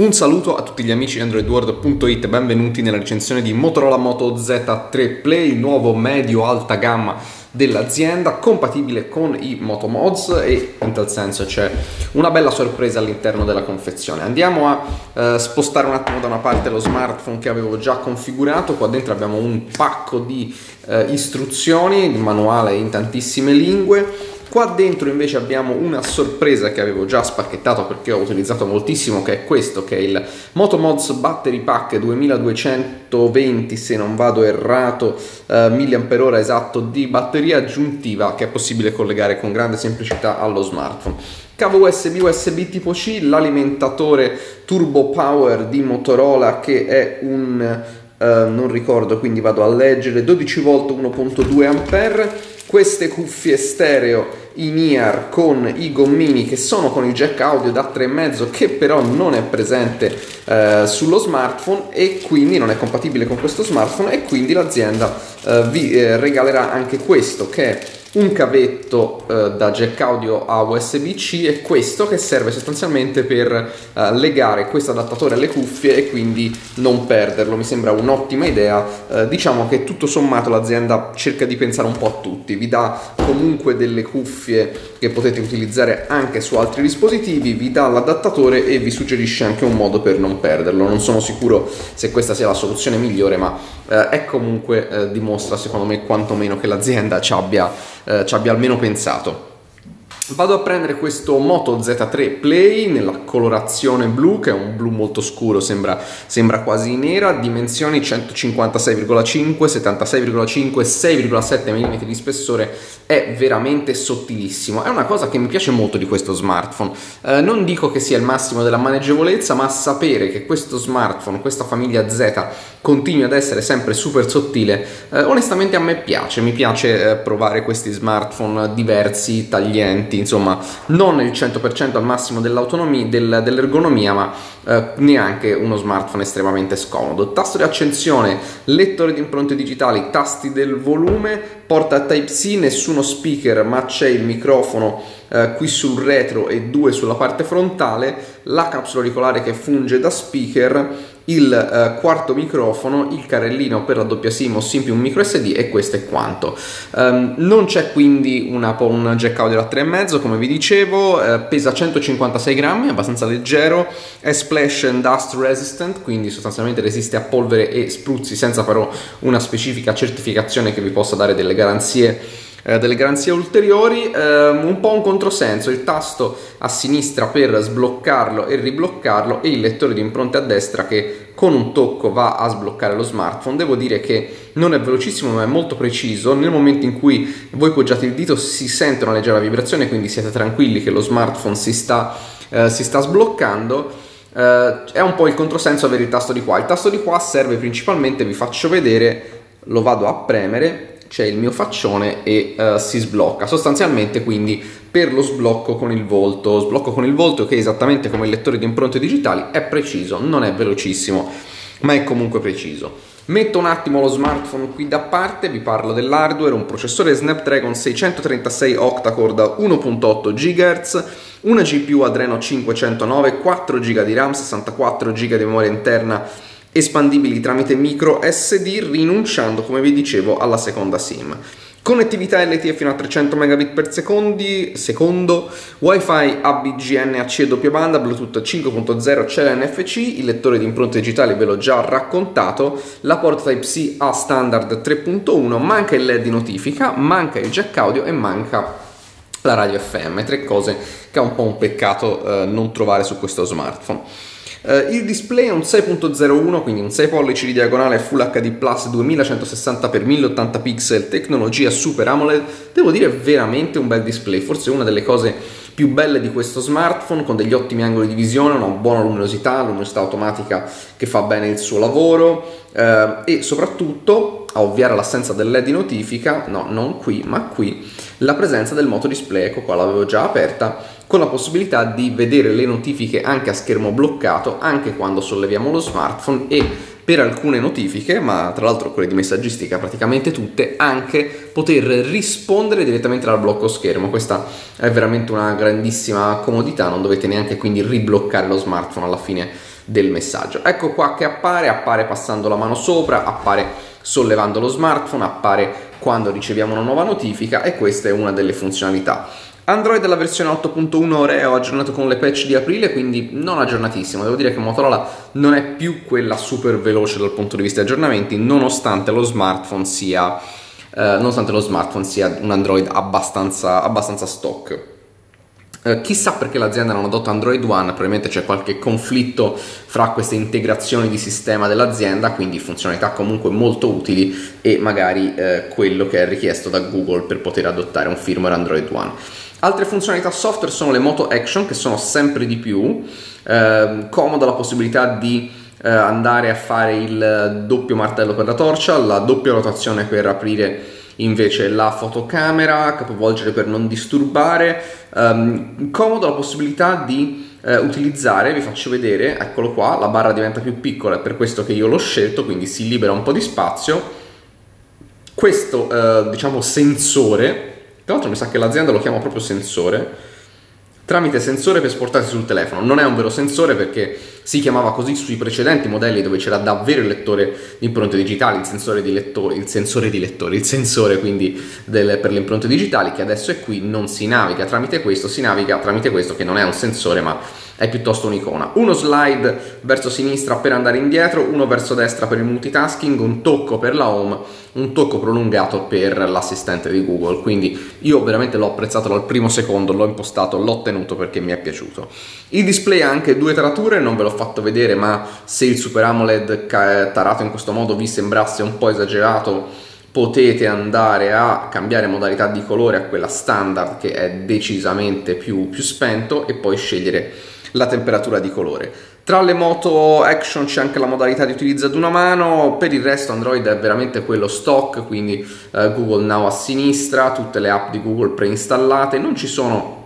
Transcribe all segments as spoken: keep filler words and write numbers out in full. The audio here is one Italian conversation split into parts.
Un saluto a tutti gli amici di Android World punto it, benvenuti nella recensione di Motorola Moto Z tre Play, il nuovo medio-alta gamma dell'azienda, compatibile con i Moto Mods, e in tal senso c'è una bella sorpresa all'interno della confezione. Andiamo a eh, spostare un attimo da una parte lo smartphone che avevo già configurato. Qua dentro abbiamo un pacco di eh, istruzioni, il manuale in tantissime lingue. Qua dentro invece abbiamo una sorpresa che avevo già spacchettato perché ho utilizzato moltissimo, che è questo, che è il Moto Mods Battery Pack duemiladuecentoventi, se non vado errato, eh, milliampere ora esatto di batteria aggiuntiva che è possibile collegare con grande semplicità allo smartphone. Cavo U S B, U S B tipo C, l'alimentatore Turbo Power di Motorola, che è un... Eh, non ricordo, quindi vado a leggere, dodici volt uno virgola due ampere. Queste cuffie stereo in-ear con i gommini che sono con il jack audio da tre virgola cinque, che però non è presente eh, sullo smartphone e quindi non è compatibile con questo smartphone, e quindi l'azienda eh, vi eh, regalerà anche questo, che è un cavetto eh, da jack audio a U S B C, e questo che serve sostanzialmente per eh, legare questo adattatore alle cuffie e quindi non perderlo. Mi sembra un'ottima idea, eh, diciamo che tutto sommato l'azienda cerca di pensare un po' a tutti, vi dà comunque delle cuffie che potete utilizzare anche su altri dispositivi, vi dà l'adattatore e vi suggerisce anche un modo per non perderlo. Non sono sicuro se questa sia la soluzione migliore, ma eh, è comunque eh, dimostra secondo me quantomeno che l'azienda ci abbia Eh, ci abbia almeno pensato. Vado a prendere questo Moto Z tre Play nella colorazione blu, che è un blu molto scuro, sembra, sembra quasi nera, dimensioni centocinquantasei virgola cinque, settantasei virgola cinque, sei virgola sette millimetri di spessore, è veramente sottilissimo. È una cosa che mi piace molto di questo smartphone, eh, non dico che sia il massimo della maneggevolezza, ma sapere che questo smartphone, questa famiglia Z, continui ad essere sempre super sottile, eh, onestamente a me piace, mi piace eh, provare questi smartphone diversi, taglienti, insomma non il cento per cento al massimo dell'autonomia, del, dell'ergonomia, ma eh, neanche uno smartphone estremamente scomodo. Tasto di accensione, lettore di impronte digitali, tasti del volume, porta Type C, nessuno speaker ma c'è il microfono eh, qui sul retro e due sulla parte frontale, la capsula auricolare che funge da speaker, il eh, quarto microfono, il carrellino per la doppia SIM o SIM più un micro S D, e questo è quanto. Um, non c'è quindi una, un jack audio da tre virgola cinque, come vi dicevo, eh, pesa centocinquantasei grammi, è abbastanza leggero, è splash and dust resistant, quindi sostanzialmente resiste a polvere e spruzzi senza però una specifica certificazione che vi possa dare delle garanzie Eh, delle garanzie ulteriori. Ehm, un po' un controsenso il tasto a sinistra per sbloccarlo e ribloccarlo, e il lettore di impronte a destra che con un tocco va a sbloccare lo smartphone. Devo dire che non è velocissimo, ma è molto preciso. Nel momento in cui voi poggiate il dito si sente una leggera vibrazione, quindi siete tranquilli che lo smartphone si sta, eh, si sta sbloccando. Eh, è un po' il controsenso avere il tasto di qua. Il tasto di qua serve principalmente, vi faccio vedere, lo vado a premere, c'è il mio faccione e uh, si sblocca sostanzialmente, quindi per lo sblocco con il volto sblocco con il volto che esattamente come il lettore di impronte digitali è preciso, non è velocissimo ma è comunque preciso. Metto un attimo lo smartphone qui da parte, vi parlo dell'hardware, un processore Snapdragon seicentotrentasei octa-core da uno virgola otto gigahertz, una G P U Adreno cinquecentonove, quattro giga di RAM, sessantaquattro giga di memoria interna espandibili tramite micro S D, rinunciando come vi dicevo alla seconda SIM. Connettività L T E fino a trecento megabit per secondo, Wi-Fi A B G N A C e doppia banda, Bluetooth cinque punto zero, c'è l'N F C, il lettore di impronte digitali ve l'ho già raccontato, la porta Type C a standard tre punto uno, manca il L E D di notifica, manca il jack audio e manca la radio F M, tre cose che è un po' un peccato eh, non trovare su questo smartphone. Uh, il display è un sei punto zero uno, quindi un sei pollici di diagonale Full H D Plus duemilacentosessanta per milleottanta pixel, tecnologia Super AMOLED. Devo dire veramente un bel display, forse una delle cose più belle di questo smartphone, con degli ottimi angoli di visione, una buona luminosità, luminosità automatica che fa bene il suo lavoro, uh, e soprattutto, a ovviare l'assenza del L E D di notifica, no, non qui ma qui, la presenza del Moto Display, ecco qua, l'avevo già aperta, con la possibilità di vedere le notifiche anche a schermo bloccato, anche quando solleviamo lo smartphone, e per alcune notifiche, ma tra l'altro quelle di messaggistica praticamente tutte, anche poter rispondere direttamente dal blocco schermo. Questa è veramente una grandissima comodità, non dovete neanche quindi ribloccare lo smartphone alla fine del messaggio. Ecco qua che appare, appare passando la mano sopra, appare sollevando lo smartphone, appare quando riceviamo una nuova notifica, e questa è una delle funzionalità. Android alla versione otto punto uno Oreo, aggiornato con le patch di aprile, quindi non aggiornatissimo. Devo dire che Motorola non è più quella super veloce dal punto di vista di aggiornamenti, nonostante lo smartphone sia, eh, nonostante lo smartphone sia un Android abbastanza, abbastanza stock. Eh, chissà perché l'azienda non adotta Android One, probabilmente c'è qualche conflitto fra queste integrazioni di sistema dell'azienda, quindi funzionalità comunque molto utili e magari eh, quello che è richiesto da Google per poter adottare un firmware Android One. Altre funzionalità software sono le Moto Action, che sono sempre di più, eh, comoda la possibilità di eh, andare a fare il doppio martello per la torcia, la doppia rotazione per aprire invece la fotocamera, capovolgere per non disturbare, um, comodo la possibilità di eh, utilizzare, vi faccio vedere, eccolo qua, la barra diventa più piccola, è per questo che io l'ho scelto, quindi si libera un po' di spazio. Questo eh, diciamo sensore, tra l'altro mi sa che l'azienda lo chiama proprio sensore, tramite sensore per esportarsi sul telefono. Non è un vero sensore perché si chiamava così sui precedenti modelli dove c'era davvero il lettore di impronte digitali, il sensore di lettore, il sensore di lettore, il sensore quindi del, per le impronte digitali, che adesso è qui, non si naviga tramite questo, si naviga tramite questo che non è un sensore ma è piuttosto un'icona. Uno slide verso sinistra per andare indietro, uno verso destra per il multitasking, un tocco per la home, un tocco prolungato per l'assistente di Google. Quindi io veramente l'ho apprezzato dal primo secondo, l'ho impostato, l'ho tenuto perché mi è piaciuto. Il display ha anche due tarature, non ve l'ho fatto vedere, ma se il Super AMOLED tarato in questo modo vi sembrasse un po' esagerato, potete andare a cambiare modalità di colore a quella standard che è decisamente più, più spento, e poi scegliere la temperatura di colore. Tra le Moto Action c'è anche la modalità di utilizzo ad una mano. Per il resto Android è veramente quello stock, quindi eh, Google Now a sinistra, tutte le app di Google preinstallate, non ci sono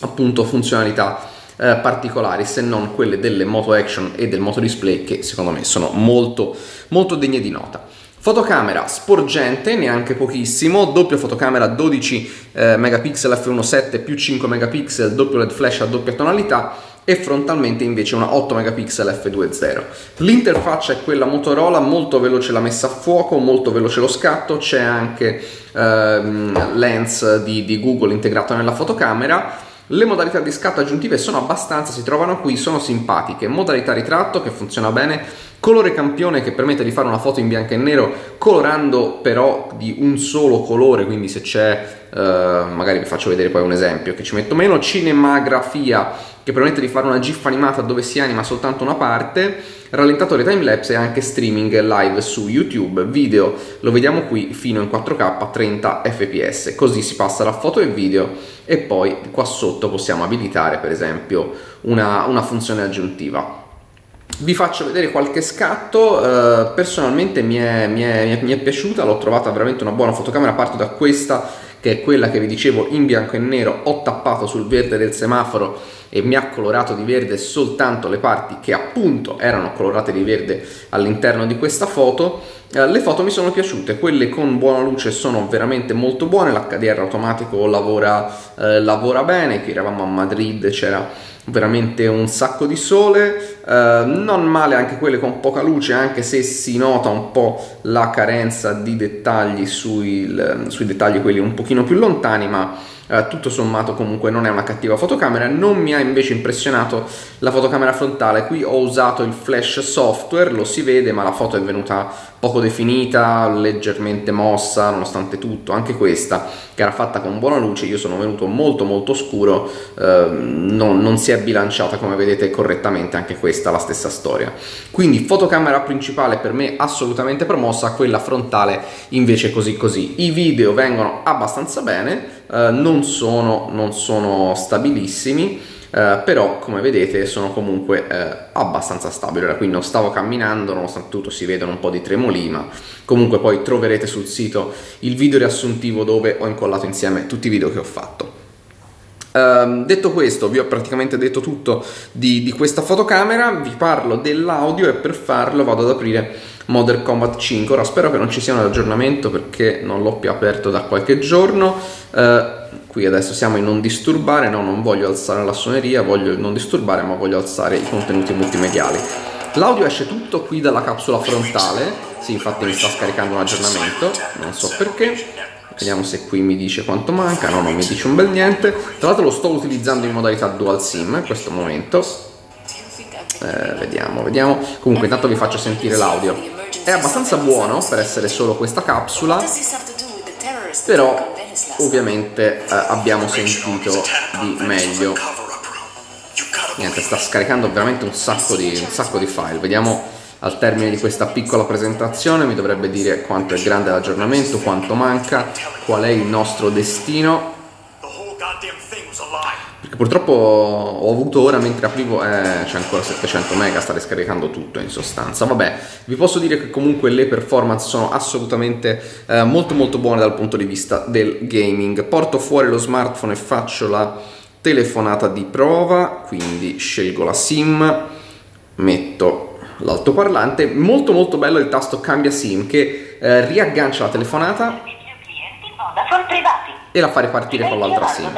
appunto funzionalità eh, particolari se non quelle delle Moto Action e del Moto Display, che secondo me sono molto molto degne di nota. Fotocamera sporgente, neanche pochissimo, doppia fotocamera dodici eh, megapixel f uno punto sette più cinque megapixel, doppio L E D flash a doppia tonalità, e frontalmente invece una otto megapixel f due punto zero. L'interfaccia è quella Motorola, molto veloce la messa a fuoco, molto veloce lo scatto, c'è anche ehm, lens di, di Google integrato nella fotocamera. Le modalità di scatto aggiuntive sono abbastanza, si trovano qui, sono simpatiche. Modalità ritratto che funziona bene, colore campione che permette di fare una foto in bianco e nero colorando però di un solo colore, quindi se c'è, eh, magari vi faccio vedere poi un esempio che ci metto meno. Cinematografia che permette di fare una gif animata dove si anima soltanto una parte, rallentatore timelapse e anche streaming live su YouTube. Video lo vediamo qui fino in quattro K trenta fps, così si passa da foto e video, e poi qua sotto possiamo abilitare per esempio una, una funzione aggiuntiva. Vi faccio vedere qualche scatto, eh, personalmente mi è, mi è, mi è piaciuta, l'ho trovata veramente una buona fotocamera. Parto da questa che è quella che vi dicevo in bianco e nero, ho tappato sul verde del semaforo e mi ha colorato di verde soltanto le parti che appunto erano colorate di verde all'interno di questa foto. Eh, le foto mi sono piaciute, quelle con buona luce sono veramente molto buone, l'H D R automatico lavora, eh, lavora bene. Qui eravamo a Madrid, c'era veramente un sacco di sole, eh, non male anche quelle con poca luce, anche se si nota un po' la carenza di dettagli sui, sui dettagli quelli un pochino più lontani, ma eh, tutto sommato comunque non è una cattiva fotocamera. Non mi ha invece impressionato la fotocamera frontale, qui ho usato il flash software, lo si vede, ma la foto è venuta poco definita, leggermente mossa nonostante tutto. Anche questa che era fatta con buona luce, io sono venuto molto molto scuro, eh, non, non si è bilanciata come vedete correttamente, anche questa la stessa storia. Quindi fotocamera principale per me assolutamente promossa, quella frontale invece così così. I video vengono abbastanza bene, eh, non sono, non sono stabilissimi, eh, però come vedete sono comunque eh, abbastanza stabili. Ora qui non stavo camminando, nonostante tutto si vedono un po' di tremoli, ma comunque poi troverete sul sito il video riassuntivo dove ho incollato insieme tutti i video che ho fatto. Uh, detto questo, vi ho praticamente detto tutto di, di questa fotocamera. Vi parlo dell'audio e per farlo vado ad aprire Modern Combat cinque. Ora spero che non ci sia un aggiornamento perché non l'ho più aperto da qualche giorno. Uh, qui adesso siamo in non disturbare, no, non voglio alzare la suoneria, voglio non disturbare, ma voglio alzare i contenuti multimediali. L'audio esce tutto qui dalla capsula frontale, sì, infatti mi sta scaricando un aggiornamento, non so perché. Vediamo se qui mi dice quanto manca, no, non mi dice un bel niente. Tra l'altro lo sto utilizzando in modalità dual sim in questo momento, eh, vediamo, vediamo. Comunque intanto vi faccio sentire l'audio, è abbastanza buono per essere solo questa capsula, però ovviamente eh, abbiamo sentito di meglio. Niente, sta scaricando veramente un sacco di, un sacco di file. Vediamo al termine di questa piccola presentazione, mi dovrebbe dire quanto è grande l'aggiornamento, quanto manca, qual è il nostro destino, perché purtroppo ho avuto ora mentre aprivo eh, c'è ancora settecento mega, sta scaricando tutto in sostanza. Vabbè, vi posso dire che comunque le performance sono assolutamente eh, molto molto buone dal punto di vista del gaming. Porto fuori lo smartphone e faccio la telefonata di prova, quindi scelgo la sim, metto l'altoparlante. Molto molto bello il tasto cambia sim che eh, riaggancia la telefonata e la fa ripartire con l'altra sim.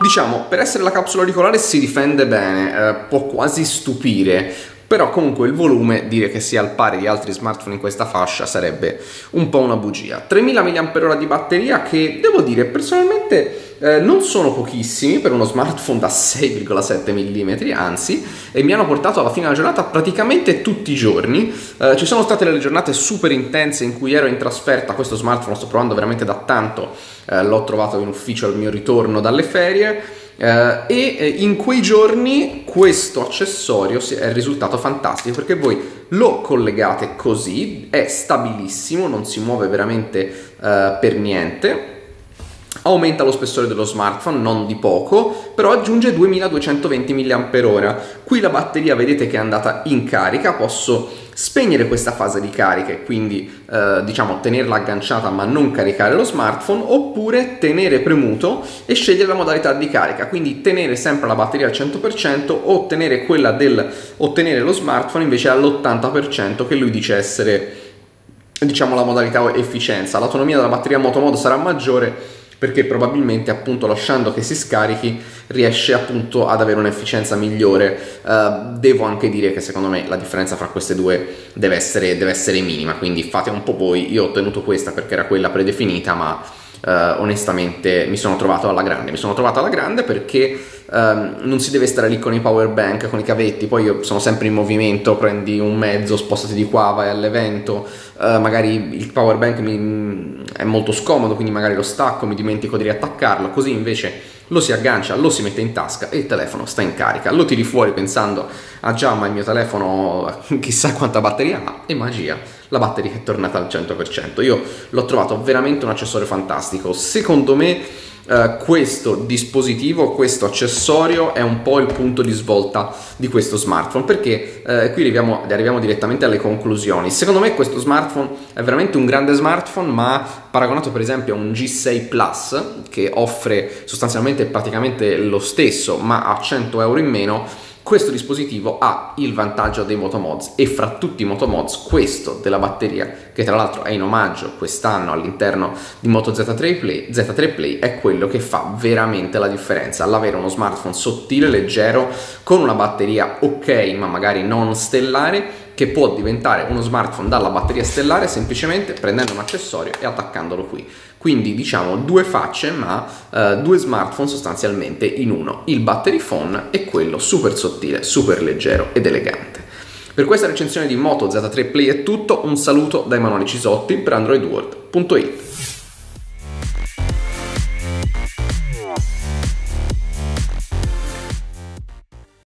Diciamo, per essere la capsula auricolare si difende bene, eh, può quasi stupire, però comunque il volume, dire che sia al pari di altri smartphone in questa fascia sarebbe un po' una bugia. tremila milliamperi ora di batteria che devo dire personalmente Eh, non sono pochissimi per uno smartphone da sei virgola sette millimetri, anzi, e mi hanno portato alla fine della giornata praticamente tutti i giorni. Eh, ci sono state delle giornate super intense in cui ero in trasferta, questo smartphone lo sto provando veramente da tanto, eh, l'ho trovato in ufficio al mio ritorno dalle ferie, eh, e in quei giorni questo accessorio è risultato fantastico, perché voi lo collegate così, è stabilissimo, non si muove veramente eh, per niente. Aumenta lo spessore dello smartphone, non di poco, però aggiunge duemiladuecentoventi milliamperi ora. Qui la batteria vedete che è andata in carica, posso spegnere questa fase di carica e quindi eh, diciamo tenerla agganciata ma non caricare lo smartphone, oppure tenere premuto e scegliere la modalità di carica, quindi tenere sempre la batteria al cento per cento o tenere quella del ottenere lo smartphone invece all'ottanta per cento, che lui dice essere diciamo la modalità efficienza. L'autonomia della batteria Moto Mods sarà maggiore, perché probabilmente appunto lasciando che si scarichi riesce appunto ad avere un'efficienza migliore. Uh, devo anche dire che secondo me la differenza fra queste due deve essere, deve essere minima, quindi fate un po' voi. Io ho ottenuto questa perché era quella predefinita, ma uh, onestamente mi sono trovato alla grande, mi sono trovato alla grande perché uh, non si deve stare lì con i power bank, con i cavetti, poi io sono sempre in movimento, prendi un mezzo, spostati di qua, vai all'evento, uh, magari il power bank mi... è molto scomodo, quindi magari lo stacco, mi dimentico di riattaccarlo. Così invece lo si aggancia, lo si mette in tasca e il telefono sta in carica, lo tiri fuori pensando ah già, ma il mio telefono chissà quanta batteria ha, e magia, la batteria è tornata al cento per cento. Io l'ho trovato veramente un accessorio fantastico. Secondo me eh, questo dispositivo, questo accessorio è un po' il punto di svolta di questo smartphone, perché eh, qui arriviamo, arriviamo direttamente alle conclusioni. Secondo me questo smartphone è veramente un grande smartphone, ma paragonato per esempio a un G sei Plus che offre sostanzialmente praticamente lo stesso ma a cento euro in meno, questo dispositivo ha il vantaggio dei Moto Mods, e fra tutti i Moto Mods questo della batteria, che tra l'altro è in omaggio quest'anno all'interno di Moto Z tre Play, Z tre Play, è quello che fa veramente la differenza. L'avere uno smartphone sottile, leggero, con una batteria ok ma magari non stellare, che può diventare uno smartphone dalla batteria stellare semplicemente prendendo un accessorio e attaccandolo qui. Quindi diciamo due facce, ma eh, due smartphone sostanzialmente in uno, il battery phone e quello super sottile, super leggero ed elegante. Per questa recensione di Moto Z tre Play è tutto, un saluto da Emanuele Cisotti per Android World punto it.